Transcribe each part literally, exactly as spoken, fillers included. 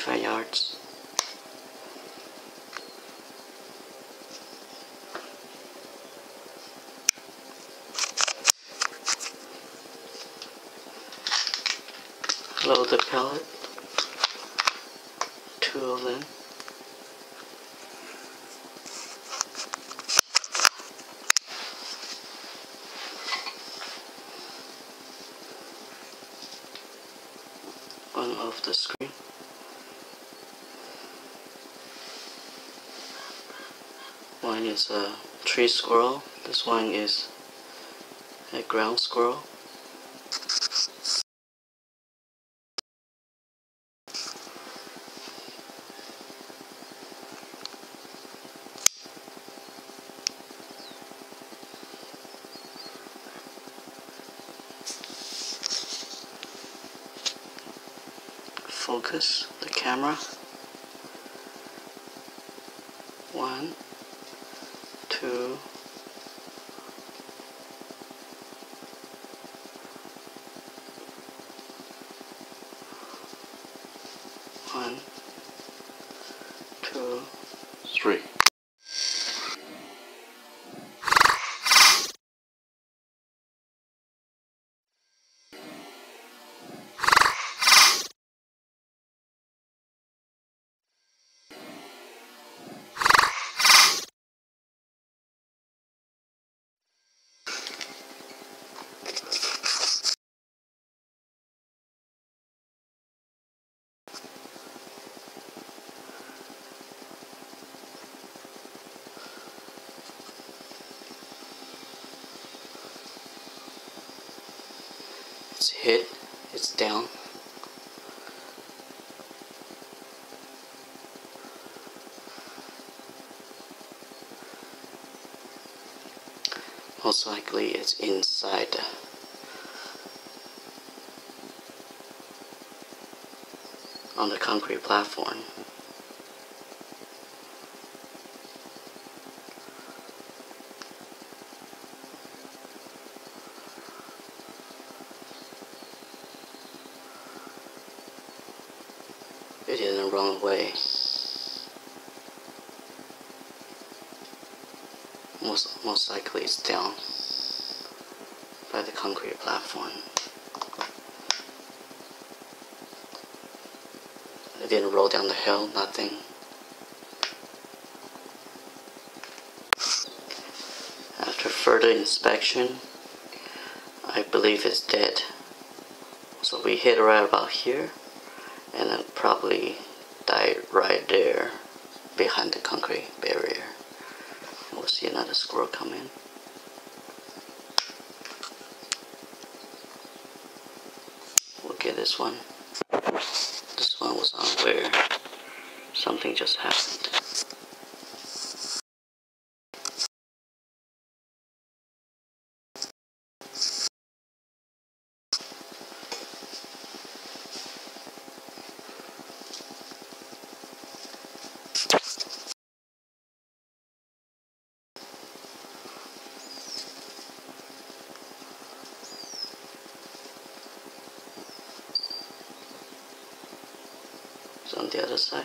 twenty-five yards. Load the pellet, two of them. One off the screen. One is a tree squirrel, this one is a ground squirrel. Focus the camera. One, two, one, two, three. It's hit, it's down. Most likely it's inside the on the concrete platform. It is the wrong way. Most, most likely it's down by the concrete platform. It didn't roll down the hill, nothing. After further inspection, I believe it's dead. So we hit right about here. And then probably died right there behind the concrete barrier. We'll see another squirrel come in. We'll get this one. This one was unaware. Something just happened. On the other side.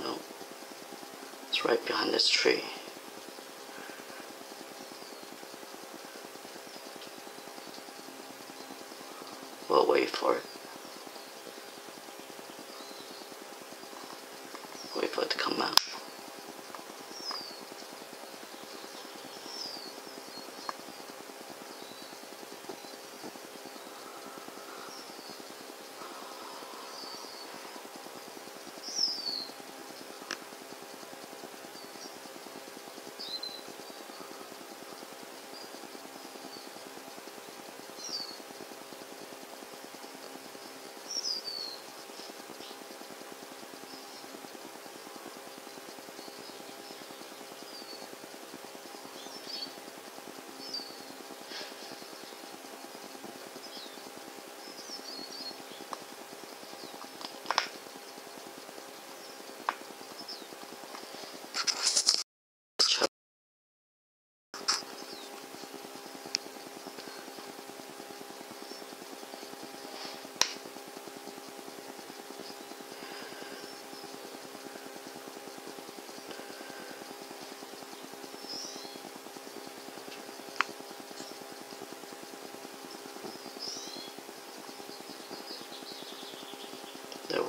No. It's right behind this tree. We'll wait for it. Wait for it to come out.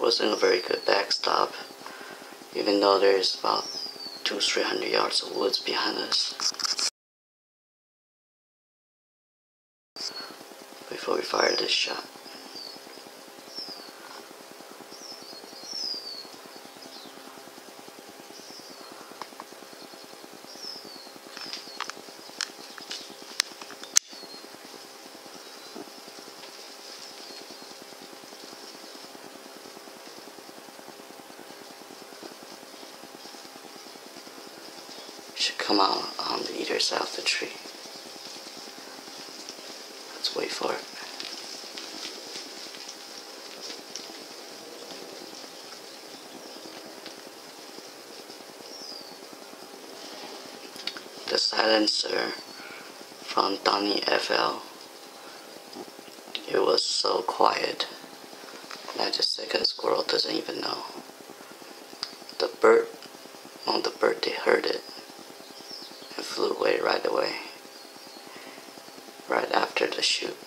wasn't a very good backstop, even though there's about two, three hundred yards of woods behind us. Before we fire this shot. Should come out on the either side of the tree. Let's wait for it. The silencer from DonnyFL. It was so quiet that the second squirrel doesn't even know. The bird, on the bird, they heard it. Flew away right away, right after the shoot.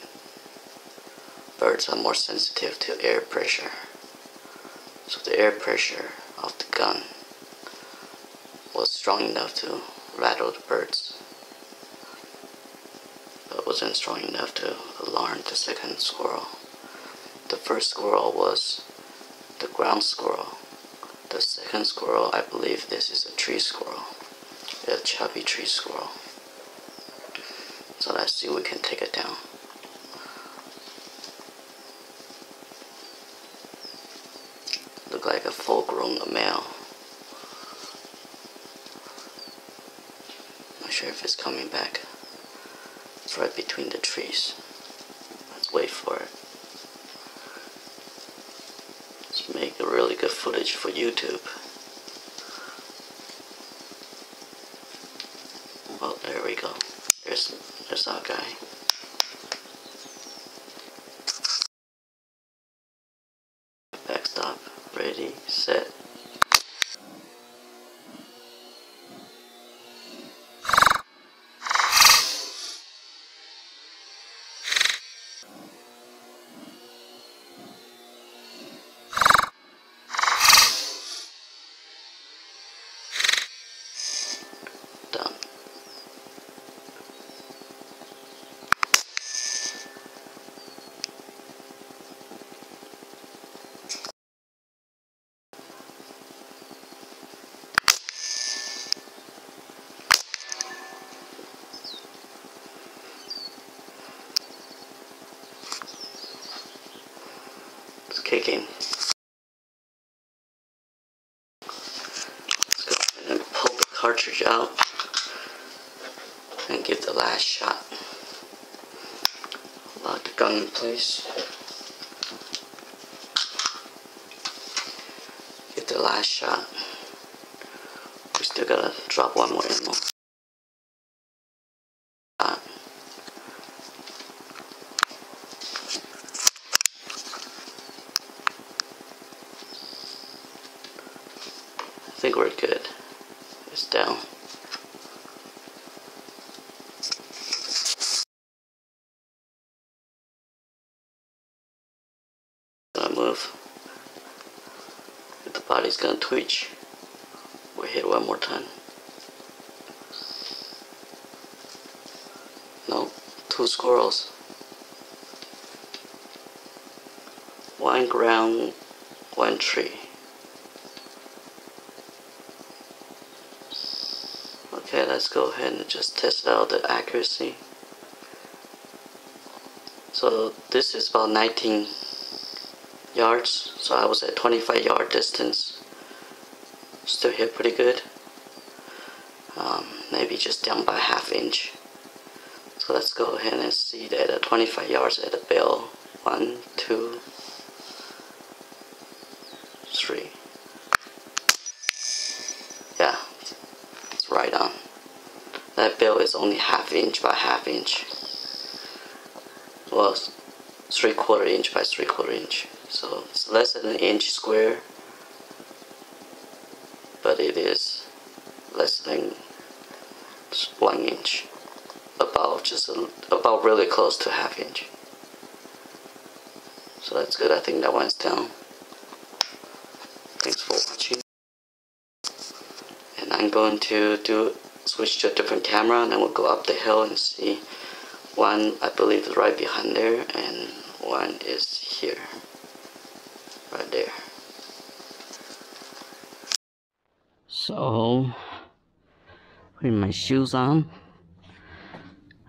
Birds are more sensitive to air pressure, so the air pressure of the gun was strong enough to rattle the birds, but wasn't strong enough to alarm the second squirrel. The first squirrel was the ground squirrel. The second squirrel, I believe this is a tree squirrel. A chubby tree squirrel. So let's see if we can take it down. Look like a full grown male. Not sure if it's coming back. It's right between the trees. Let's wait for it. Let's make a really good footage for YouTube. Well, there we go. There's, there's our guy. Backstop. Ready, set. Kicking. Let's go ahead and pull the cartridge out and give the last shot. Lock the gun in place. Give the last shot. We still gotta drop one more ammo. I think we're good. It's down. Gonna move. If the body's gonna twitch, we hit one more time. No, two squirrels. One ground, one tree. Okay, let's go ahead and just test out the accuracy. So this is about nineteen yards, so I was at twenty-five yard distance. Still hit pretty good. Um, maybe just down by half inch. So let's go ahead and see that at twenty-five yards at the barrel. One, two, three. Yeah. Right on. That barrel is only half inch by half inch. Well, three quarter inch by three quarter inch. So it's less than an inch square, but it is less than one inch. About just a, about really close to half inch. So that's good. I think that one's down. Thanks for watching. And I'm going to do switch to a different camera, and I will go up the hill and see one, I believe, is right behind there, and one is here, right there. So, putting my shoes on,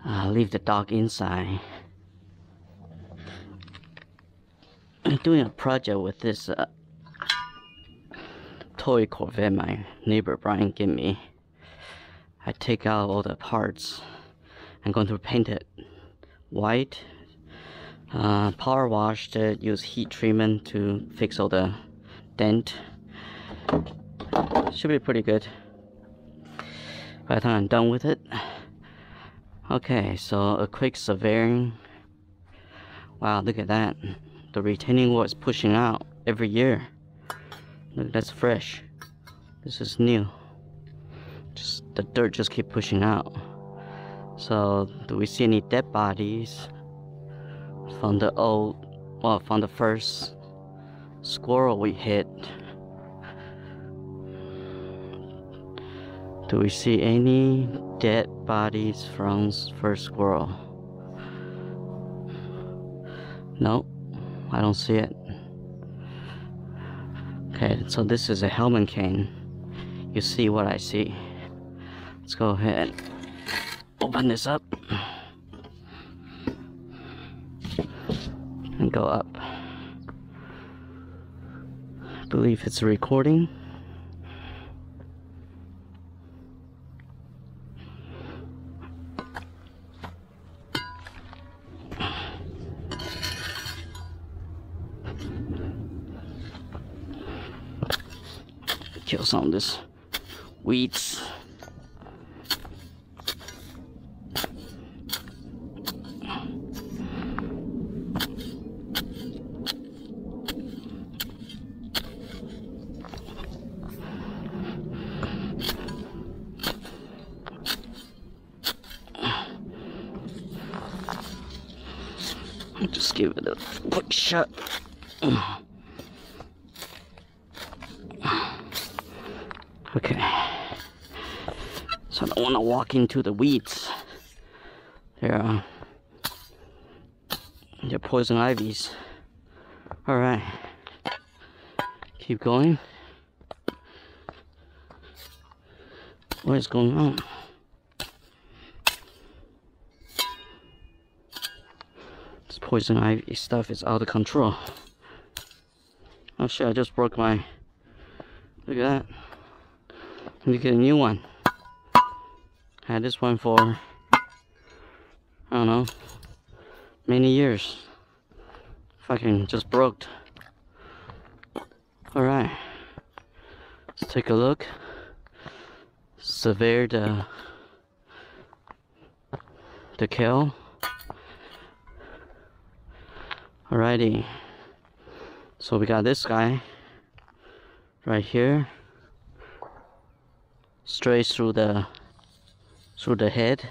I leave the dog inside. I'm doing a project with this uh, toy Corvette my neighbor Brian gave me. I take out all the parts. I'm going to paint it white, uh, power washed it, use heat treatment to fix all the dent. Should be pretty good by the time I'm done with it. Okay, so a quick surveying. Wow, look at that. The retaining wall is pushing out every year. Look, that's fresh. This is new. Just the dirt just keep pushing out. So, do we see any dead bodies from the old, well, from the first squirrel we hit? Do we see any dead bodies from first squirrel? Nope, I don't see it. Okay, so this is a Hellman cane. You see what I see. Let's go ahead. Open this up and go up. I believe it's recording. Kill some of this weeds. Just give it a quick shot. Okay. So I don't want to walk into the weeds. They're, uh, they're poison ivies. Alright. Keep going. What is going on? Poison ivy stuff is out of control. Oh shit, I just broke my... Look at that. Let me get a new one. I had this one for... I don't know. Many years. Fucking just broke. Alright. Let's take a look. Survey the... the kale. Alrighty, so we got this guy right here, straight through the through the head,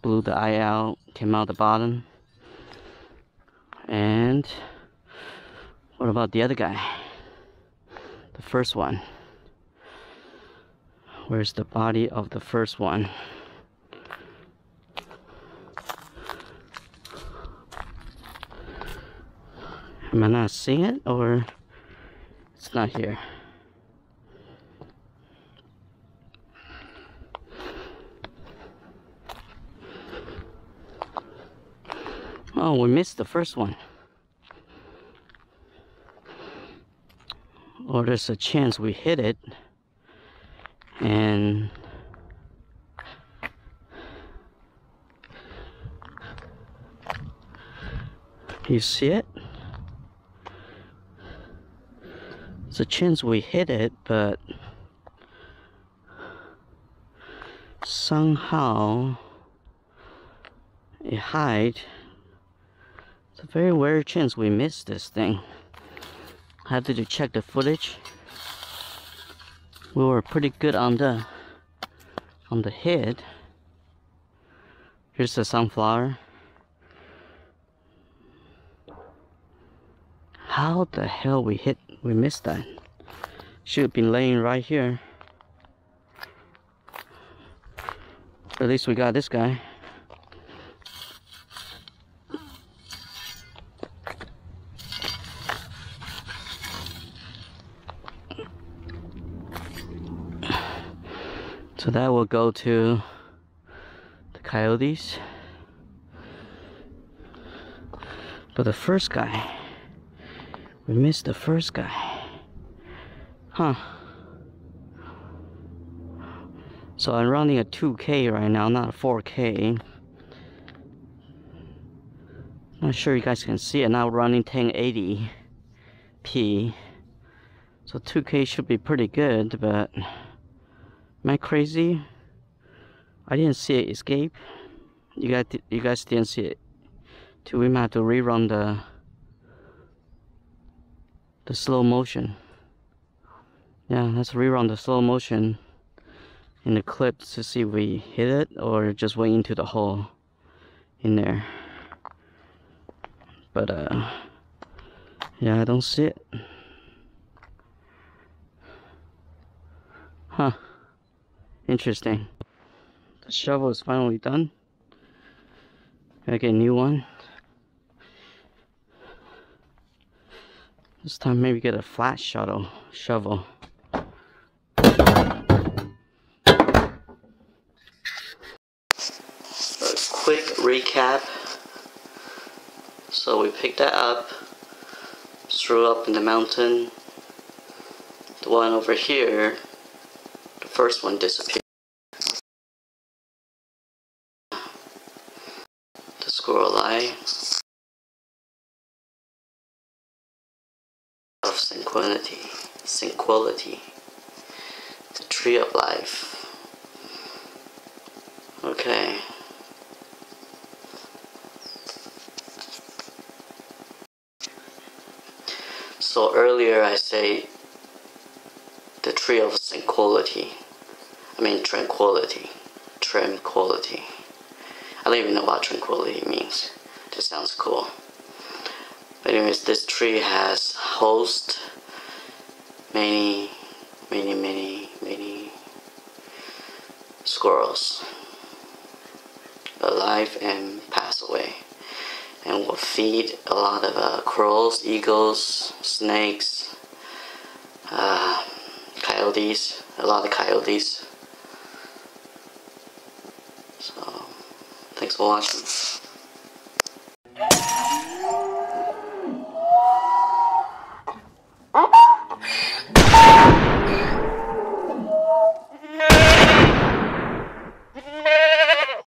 blew the eye out, came out the bottom. And what about the other guy, the first one? Where's the body of the first one? Am I not seeing it, or it's not here? Oh, we missed the first one. Or there's a chance we hit it and you see it? There's a chance we hit it, but somehow it hide. It's a very rare chance we miss this thing. I have to check the footage. We were pretty good on the on the head. Here's the sunflower. How the hell we hit, we missed that? Should have been laying right here. At least we got this guy. So that will go to the coyotes. But the first guy, we missed the first guy. Huh. So I'm running a two K right now, not a four K. Not sure you guys can see it. Now running ten eighty P. So two K should be pretty good, but am I crazy? I didn't see it escape. You guys, you guys didn't see it too. We might have to rerun the the slow motion. Yeah, let's rerun the slow motion in the clip to see if we hit it or just went into the hole in there. But uh yeah, I don't see it. Huh. Interesting. The shovel is finally done. Gotta get a new one. This time maybe get a flat shuttle shovel. Quick recap. So we picked that up, threw up in the mountain. The one over here, the first one disappeared. The squirrel eye of synchronicity, synchronicity, the tree of life. Okay. So earlier I say the tree of tranquility. I mean tranquility. Tranquility. I don't even know what tranquility means. Just sounds cool. But anyways, this tree has host many, many, many, many squirrels. Alive and pass away. And will feed a lot of uh, crows, eagles, snakes, uh, coyotes, a lot of coyotes. So, thanks for watching.